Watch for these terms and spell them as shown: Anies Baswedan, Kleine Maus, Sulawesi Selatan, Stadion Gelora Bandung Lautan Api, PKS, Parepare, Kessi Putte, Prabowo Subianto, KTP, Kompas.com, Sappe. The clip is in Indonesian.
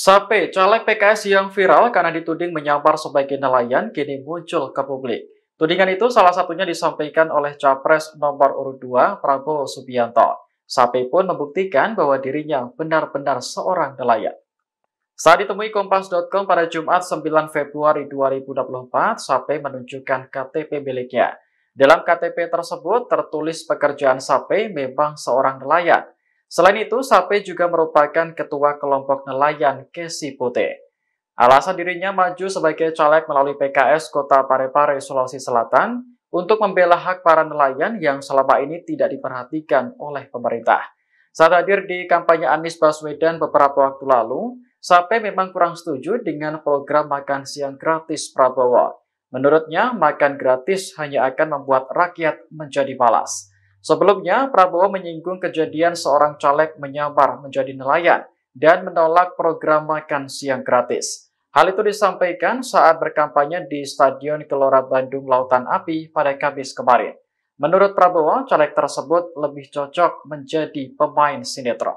Sappe, caleg PKS yang viral karena dituding menyamar sebagai nelayan, kini muncul ke publik. Tudingan itu salah satunya disampaikan oleh Capres nomor urut 2 Prabowo Subianto. Sappe pun membuktikan bahwa dirinya benar-benar seorang nelayan. Saat ditemui Kompas.com pada Jumat 9 Februari 2024, Sappe menunjukkan KTP miliknya. Dalam KTP tersebut tertulis pekerjaan Sappe memang seorang nelayan. Selain itu, Sappe juga merupakan ketua kelompok nelayan Kessi Putte. Alasan dirinya maju sebagai caleg melalui PKS Kota Parepare, Sulawesi Selatan untuk membela hak para nelayan yang selama ini tidak diperhatikan oleh pemerintah. Saat hadir di kampanye Anies Baswedan beberapa waktu lalu, Sappe memang kurang setuju dengan program makan siang gratis Prabowo. Menurutnya, makan gratis hanya akan membuat rakyat menjadi malas. Sebelumnya, Prabowo menyinggung kejadian seorang caleg menyamar menjadi nelayan dan menolak program makan siang gratis. Hal itu disampaikan saat berkampanye di Stadion Gelora Bandung Lautan Api pada Kamis kemarin. Menurut Prabowo, caleg tersebut lebih cocok menjadi pemain sinetron.